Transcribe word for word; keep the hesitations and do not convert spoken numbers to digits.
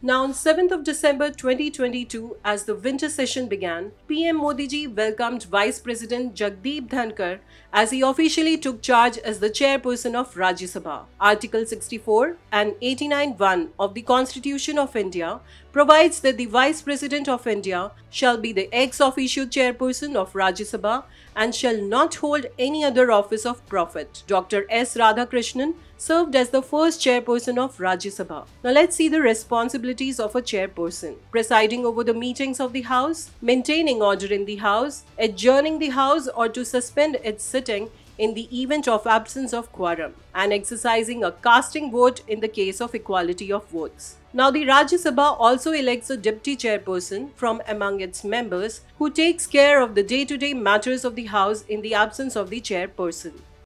Now on seventh of December twenty twenty-two, as the winter session began, P M Modi ji welcomed Vice-President Jagdeep Dhankhar as he officially took charge as the chairperson of Rajya Sabha. Article sixty-four and eighty-nine one of the Constitution of India provides that the Vice-President of India shall be the ex officio chairperson of Rajya Sabha and shall not hold any other office of profit. Doctor S Radhakrishnan served as the first chairperson of Rajya Sabha. Now let's see the responsibilities of a chairperson. Presiding over the meetings of the House, maintaining order in the House, adjourning the House or to suspend its sitting in the event of absence of quorum, and exercising a casting vote in the case of equality of votes. Now the Rajya Sabha also elects a deputy chairperson from among its members who takes care of the day-to-day matters of the House in the absence of the chairperson.